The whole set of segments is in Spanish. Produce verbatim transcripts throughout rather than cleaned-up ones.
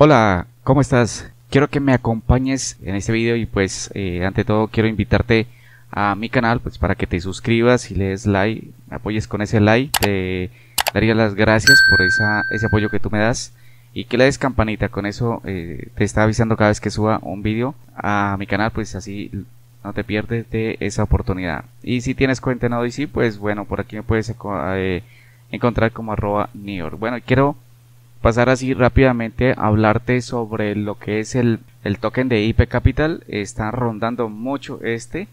Hola, ¿cómo estás? Quiero que me acompañes en este video y pues eh, ante todo quiero invitarte a mi canal pues para que te suscribas y le des like, me apoyes con ese like, te daría las gracias por esa, ese apoyo que tú me das y que le des campanita, con eso eh, te está avisando cada vez que suba un video a mi canal, pues así no te pierdes de esa oportunidad. Y si tienes cuenta en Odyssey, pues bueno, por aquí me puedes eh, encontrar como arroba Nior. Bueno, quiero pasar así rápidamente a hablarte sobre lo que es el, el token de I P Capital. Está rondando mucho este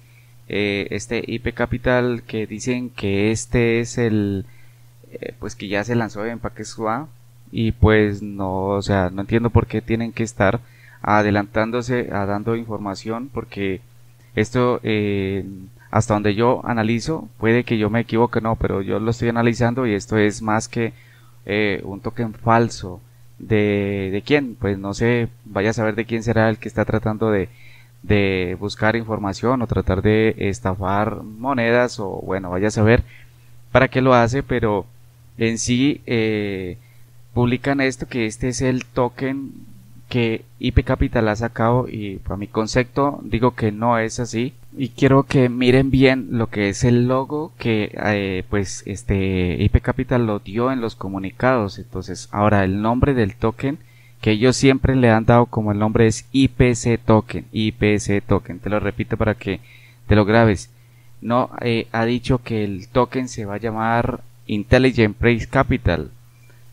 eh, este I P Capital, que dicen que este es el eh, pues que ya se lanzó en PancakeSwap, y pues no, o sea, no entiendo por qué tienen que estar adelantándose a dando información, porque esto eh, hasta donde yo analizo, puede que yo me equivoque, no, pero yo lo estoy analizando y esto es más que Eh, un token falso de, de quién, pues no sé, vaya a saber de quién será el que está tratando de, de buscar información o tratar de estafar monedas, o bueno, vaya a saber para qué lo hace, pero en sí eh, publican esto, que este es el token que I P Capital ha sacado, y para mi concepto digo que no es así. Y quiero que miren bien lo que es el logo que eh, pues este I P Capital lo dio en los comunicados. Entonces ahora el nombre del token, que ellos siempre le han dado como el nombre, es I P C token, I P C token, te lo repito para que te lo grabes. No eh, ha dicho que el token se va a llamar Intelligent Price Capital,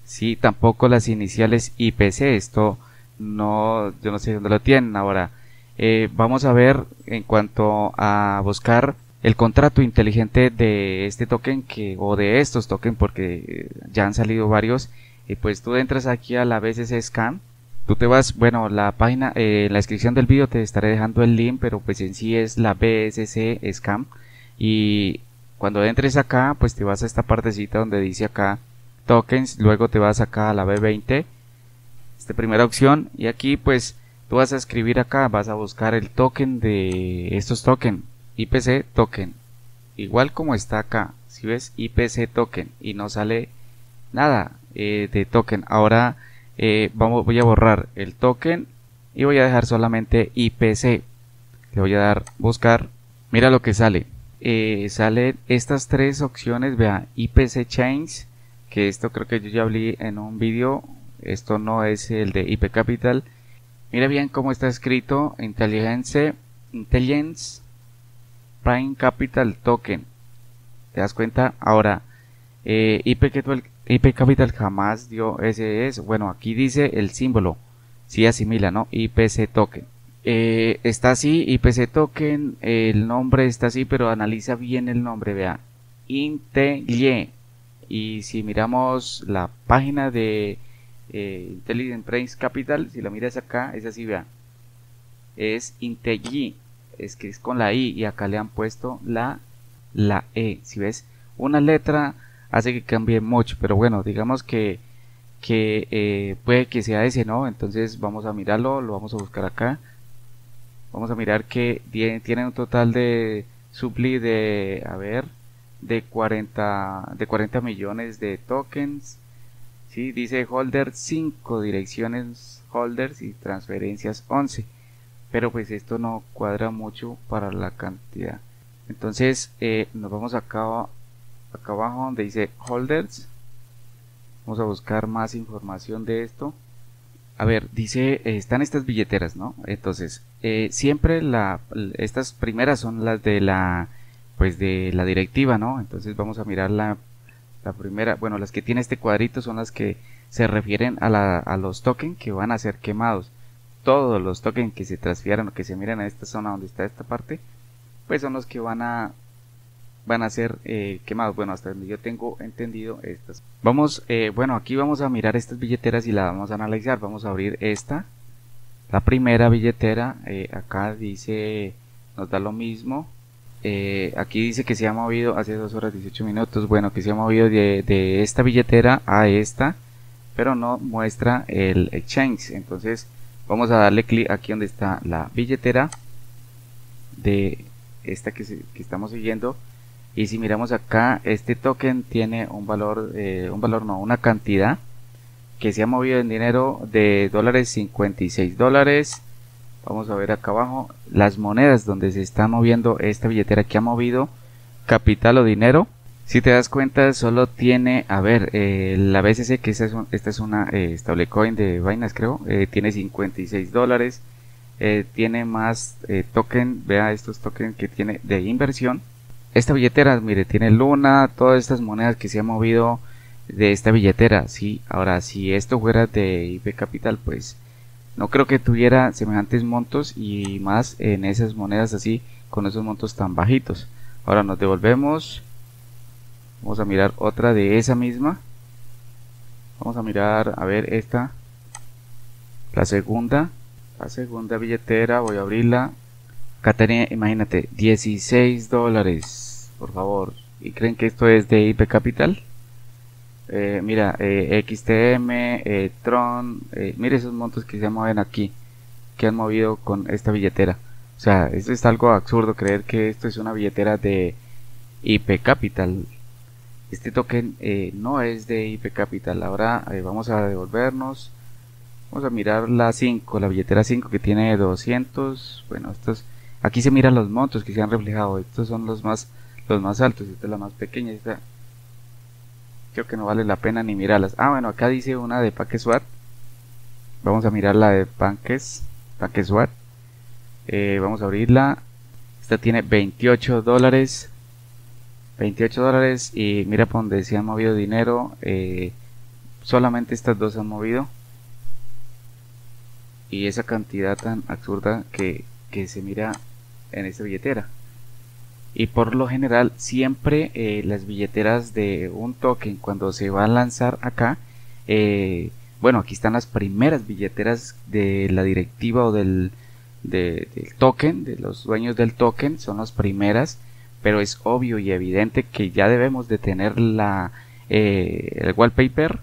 sí, tampoco las iniciales I P C, esto no, yo no sé dónde lo tienen ahora. Eh, vamos a ver en cuanto a buscar el contrato inteligente de este token, que o de estos tokens, porque ya han salido varios, y pues tú entras aquí a la B S C Scan, tú te vas, bueno, la página, eh, en la descripción del vídeo te estaré dejando el link, pero pues en sí es la B S C Scan, y cuando entres acá pues te vas a esta partecita donde dice acá tokens, luego te vas acá a la B veinte, esta primera opción, y aquí pues tú vas a escribir acá, vas a buscar el token de estos token, I P C token, igual como está acá, si ves I P C token, y no sale nada eh, de token. Ahora eh, vamos, voy a borrar el token y voy a dejar solamente I P C, le voy a dar buscar, mira lo que sale, eh, salen estas tres opciones, vea, I P C Chains, que esto creo que yo ya hablé en un vídeo, esto no es el de I P Capital. Mira bien cómo está escrito, Intelligence, Intelligence Prime Capital Token. ¿Te das cuenta? Ahora, eh, I P, I P Capital jamás dio ese, es, bueno, aquí dice el símbolo, si asimila, ¿no? I P C Token. Eh, está así, I P C Token, eh, el nombre está así, pero analiza bien el nombre, vea, Intellie. Y si miramos la página de Eh, Intelligent Price Capital, si la miras acá, es así, vean, es Intelli, es que es con la I, y acá le han puesto la, la E, si ves, una letra hace que cambie mucho, pero bueno, digamos que, que eh, puede que sea ese, ¿no? Entonces vamos a mirarlo, lo vamos a buscar acá, vamos a mirar que tiene un total de supply de, a ver, de cuarenta, de cuarenta millones de tokens. Sí, dice holder cinco, direcciones holders y transferencias once, pero pues esto no cuadra mucho para la cantidad. Entonces eh, nos vamos acá, acá abajo donde dice holders, vamos a buscar más información de esto. A ver, dice, eh, están estas billeteras, ¿no? Entonces eh, siempre la, estas primeras son las de la, pues de la directiva, ¿no? Entonces vamos a mirar la La primera, bueno, las que tiene este cuadrito son las que se refieren a, la, a los tokens que van a ser quemados. Todos los tokens que se transfieran o que se miren a esta zona donde está esta parte, pues son los que van a van a ser eh, quemados. Bueno, hasta donde yo tengo entendido estas. Vamos, eh, bueno, aquí vamos a mirar estas billeteras y la vamos a analizar. Vamos a abrir esta, la primera billetera. Eh, acá dice, nos da lo mismo. Eh, aquí dice que se ha movido hace dos horas dieciocho minutos, bueno, que se ha movido de, de esta billetera a esta, pero no muestra el exchange. Entonces vamos a darle clic aquí donde está la billetera de esta que, se, que estamos siguiendo, y si miramos acá, este token tiene un valor, eh, un valor no, una cantidad que se ha movido en dinero de dólares, cincuenta y seis dólares. Vamos a ver acá abajo las monedas donde se está moviendo esta billetera que ha movido capital o dinero. Si te das cuenta, solo tiene, a ver, eh, la B S C, que esta es, un, esta es una eh, stablecoin de Binance, creo, eh, tiene cincuenta y seis dólares, eh, tiene más eh, token, vea estos tokens que tiene de inversión. Esta billetera, mire, tiene Luna, todas estas monedas que se han movido de esta billetera, ¿sí? Ahora, si esto fuera de I P Capital, pues no creo que tuviera semejantes montos y más en esas monedas así, con esos montos tan bajitos. Ahora nos devolvemos. Vamos a mirar otra de esa misma. Vamos a mirar, a ver, esta. La segunda. La segunda billetera, voy a abrirla. Acá tenía, imagínate, dieciséis dólares, por favor. ¿Y creen que esto es de I P Capital? Eh, mira, eh, X T M, eh, Tron, eh, mire esos montos que se mueven aquí, que han movido con esta billetera. O sea, esto es algo absurdo, creer que esto es una billetera de I P Capital. Este token eh, no es de I P Capital. Ahora eh, vamos a devolvernos. Vamos a mirar la cinco, la billetera cinco, que tiene doscientos. Bueno, estos, aquí se miran los montos que se han reflejado. Estos son los más los más altos. Esta es la más pequeña. Esta creo que no vale la pena ni mirarlas. Ah, bueno, acá dice una de PancakeSwap. Vamos a mirar la de Pankes, PancakeSwap. Eh, vamos a abrirla. Esta tiene veintiocho dólares. veintiocho dólares, y mira por donde se han movido dinero, eh, solamente estas dos han movido, y esa cantidad tan absurda que, que se mira en esta billetera. Y por lo general siempre eh, las billeteras de un token, cuando se va a lanzar acá, eh, bueno, aquí están las primeras billeteras de la directiva o del, de, del token, de los dueños del token, son las primeras. Pero es obvio y evidente que ya debemos de tener la, eh, el white paper,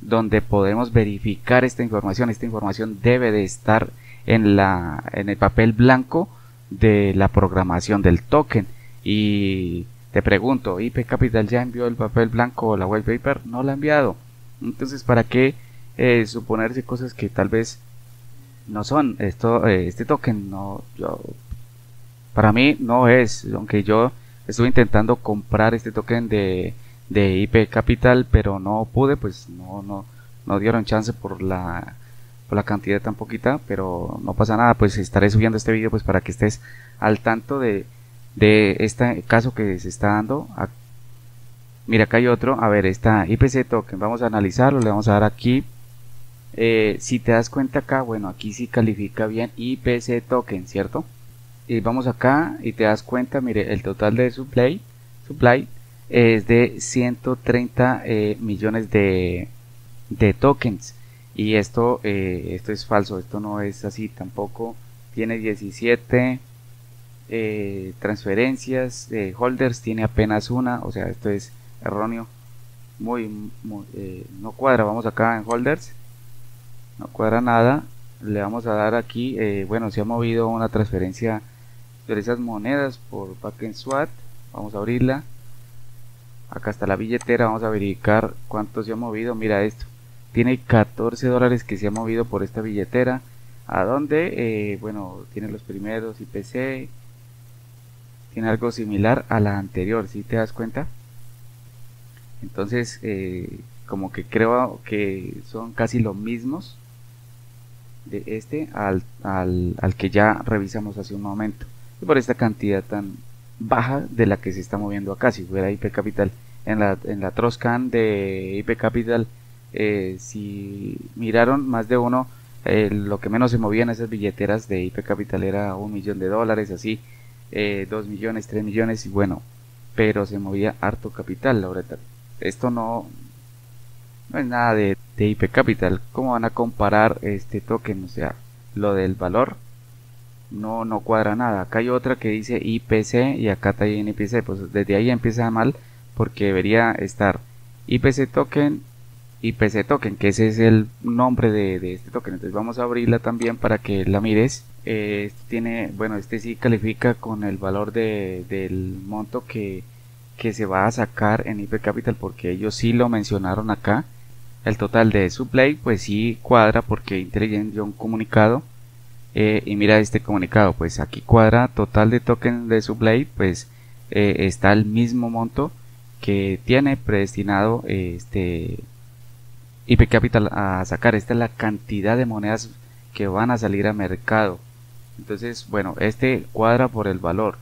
donde podemos verificar esta información. Esta información debe de estar en, la, en el papel blanco de la programación del token. Y te pregunto, I P Capital ya envió el papel blanco o la white paper, no la ha enviado. Entonces, ¿para qué eh, suponerse cosas que tal vez no son? Esto, eh, este token no... Yo, para mí no es, aunque yo estuve intentando comprar este token de, de I P Capital, pero no pude, pues no, no, no dieron chance por la, por la cantidad tan poquita, pero no pasa nada, pues estaré subiendo este vídeo pues para que estés al tanto de, de este caso que se está dando. Mira, acá hay otro, a ver, esta I P C token, vamos a analizarlo, le vamos a dar aquí. Eh, si te das cuenta acá, bueno, aquí sí califica bien I P C token, ¿cierto? Y vamos acá y te das cuenta, mire, el total de supply, supply es de ciento treinta eh, millones de, de tokens. Y esto, eh, esto es falso, esto no es así tampoco. Tiene diecisiete eh, transferencias, eh, holders tiene apenas una, o sea, esto es erróneo, muy, muy eh, no cuadra. Vamos acá en holders, no cuadra nada. Le vamos a dar aquí, eh, bueno, se ha movido una transferencia de esas monedas por PancakeSwap. Vamos a abrirla. Acá está la billetera. Vamos a verificar cuánto se ha movido. Mira esto, tiene catorce dólares que se ha movido por esta billetera. ¿A dónde? Eh, bueno, tiene los primeros I P C. Tiene algo similar a la anterior, ¿sí te das cuenta? Entonces, eh, como que creo que son casi los mismos de este al, al, al que ya revisamos hace un momento. Y por esta cantidad tan baja de la que se está moviendo acá, si fuera I P Capital, en la, en la Troscan de I P Capital, eh, si miraron más de uno, eh, lo que menos se movían esas billeteras de I P Capital era un millón de dólares, así, eh, dos millones, tres millones, y bueno, pero se movía harto capital, la verdad. Esto no, no es nada de, de I P Capital. ¿Cómo van a comparar este token? O sea, lo del valor no, no cuadra nada. Acá hay otra que dice I P C y acá está en I P C. Pues desde ahí empieza mal, porque debería estar I P C token, I P C token, que ese es el nombre de, de este token. Entonces vamos a abrirla también para que la mires. Eh, esto tiene, bueno, este sí califica con el valor de, del monto que, que se va a sacar en I P Capital, porque ellos sí lo mencionaron acá. el total de supply pues sí cuadra porque Intelligent dio un comunicado eh, y mira este comunicado, pues aquí cuadra total de token de supply, pues eh, está el mismo monto que tiene predestinado eh, este I P Capital a sacar. Esta es la cantidad de monedas que van a salir a mercado. Entonces bueno, este cuadra por el valor.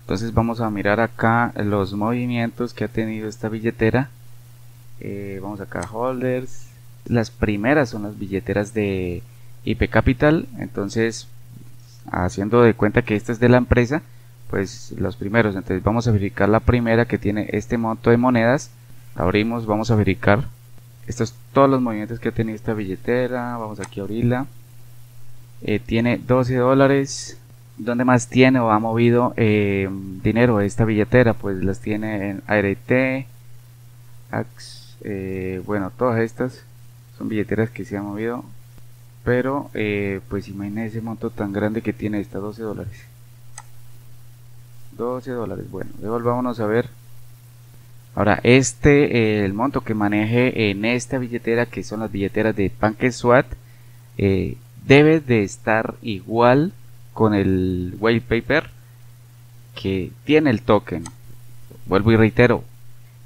Entonces vamos a mirar acá los movimientos que ha tenido esta billetera. Eh, vamos acá a holders. Las primeras son las billeteras de I P Capital. Entonces, haciendo de cuenta que esta es de la empresa, pues los primeros. Entonces vamos a verificar la primera que tiene este monto de monedas. La abrimos, vamos a verificar. Estos son todos los movimientos que ha tenido esta billetera. Vamos aquí a abrirla. Eh, tiene doce dólares. ¿Dónde más tiene o ha movido eh, dinero esta billetera? Pues las tiene en A R T, A X, eh, bueno, todas estas son billeteras que se han movido. Pero, eh, pues imagínense ese monto tan grande que tiene esta, doce dólares. doce dólares, bueno, devolvámonos a ver. Ahora, este, eh, el monto que maneje en esta billetera, que son las billeteras de PancakeSwap, eh, debe de estar igual con el white paper que tiene el token. Vuelvo y reitero,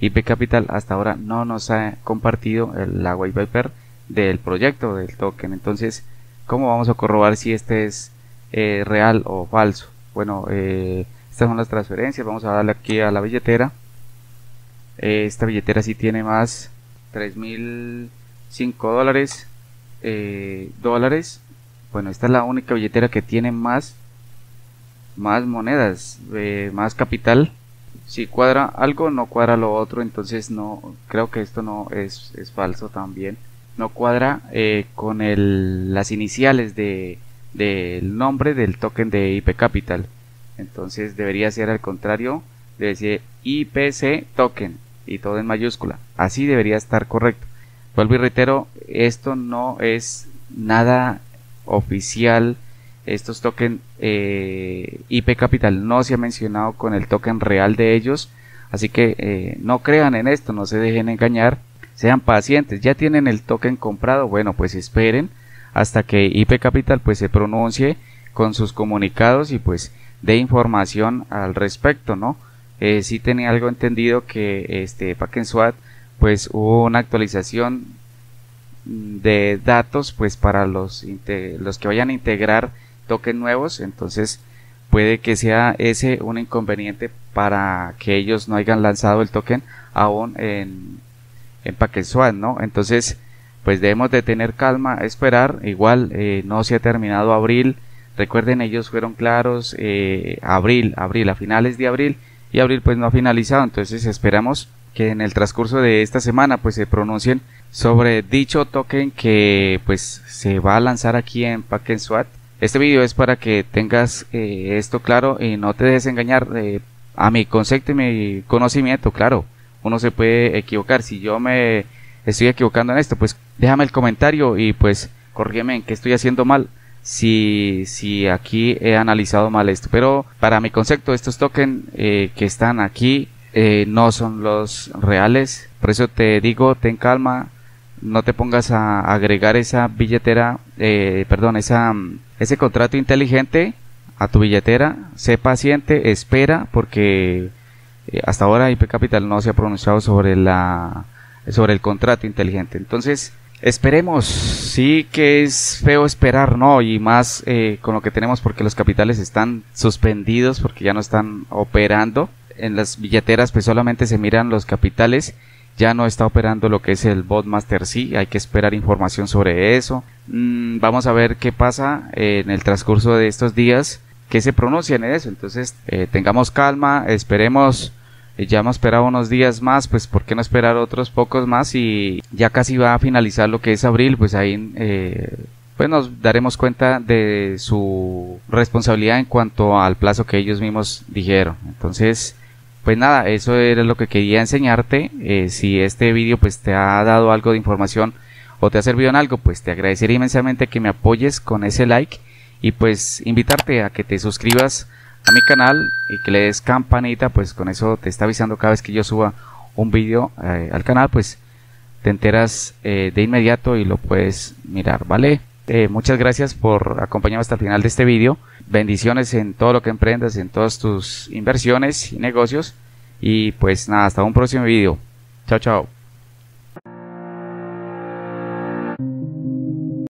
I P Capital hasta ahora no nos ha compartido el, la white paper del proyecto del token. Entonces, ¿cómo vamos a corroborar si este es eh, real o falso? Bueno, eh, estas son las transferencias. Vamos a darle aquí a la billetera. Eh, esta billetera sí tiene más tres mil cinco dólares. Eh, dólares. Bueno, esta es la única billetera que tiene más, más monedas, eh, más capital. Si cuadra algo, no cuadra lo otro. Entonces no, creo que esto no es, es falso también. No cuadra eh, con el, las iniciales de, del nombre del token de I P Capital. Entonces debería ser al contrario, debe ser I P C token y todo en mayúscula. Así debería estar correcto. Vuelvo y reitero, esto no es nada oficial. Estos tokens eh, I P Capital no se ha mencionado con el token real de ellos, así que eh, no crean en esto, no se dejen engañar, sean pacientes. Ya tienen el token comprado, bueno, pues esperen hasta que I P Capital pues se pronuncie con sus comunicados y pues dé información al respecto, ¿no? Eh, si sí tenía algo entendido que este PancakeSwap pues hubo una actualización de datos pues para los, los que vayan a integrar tokens nuevos. Entonces puede que sea ese un inconveniente para que ellos no hayan lanzado el token aún en, en PancakeSwap, ¿no? Entonces pues debemos de tener calma, esperar. Igual eh, no se ha terminado abril. Recuerden, ellos fueron claros, eh, abril, abril, a finales de abril, y abril pues no ha finalizado. Entonces esperamos que en el transcurso de esta semana pues se pronuncien sobre dicho token que pues se va a lanzar aquí en PancakeSwap. Este video es para que tengas eh, esto claro y no te dejes engañar. Eh, a mi concepto y mi conocimiento, claro, uno se puede equivocar. Si yo me estoy equivocando en esto, pues déjame el comentario y pues corrígeme en qué estoy haciendo mal, si, si aquí he analizado mal esto. Pero para mi concepto, estos tokens eh, que están aquí Eh, no son los reales. Por eso te digo, ten calma, no te pongas a agregar esa billetera, eh, perdón, esa, ese contrato inteligente a tu billetera. Sé paciente, espera, porque eh, hasta ahora I P Capital no se ha pronunciado sobre, la, sobre el contrato inteligente. Entonces esperemos. Sí que es feo esperar, ¿no? Y más eh, con lo que tenemos, porque los capitales están suspendidos, porque ya no están operando. En las billeteras pues solamente se miran los capitales, ya no está operando lo que es el Botmaster. Sí, hay que esperar información sobre eso. Mm, vamos a ver qué pasa en el transcurso de estos días, que se pronuncien en eso. Entonces eh, tengamos calma, esperemos. Ya hemos esperado unos días más, pues por qué no esperar otros pocos más, y ya casi va a finalizar lo que es abril. Pues ahí eh, pues nos daremos cuenta de su responsabilidad en cuanto al plazo que ellos mismos dijeron. Entonces pues nada, eso era lo que quería enseñarte. Eh, si este vídeo pues te ha dado algo de información o te ha servido en algo, pues te agradecería inmensamente que me apoyes con ese like, y pues invitarte a que te suscribas a mi canal y que le des campanita, pues con eso te está avisando cada vez que yo suba un vídeo eh, al canal. Pues te enteras eh, de inmediato y lo puedes mirar, ¿vale? Eh, muchas gracias por acompañarme hasta el final de este vídeo. Bendiciones en todo lo que emprendas, en todas tus inversiones y negocios. Y pues nada, hasta un próximo vídeo. Chao, chao.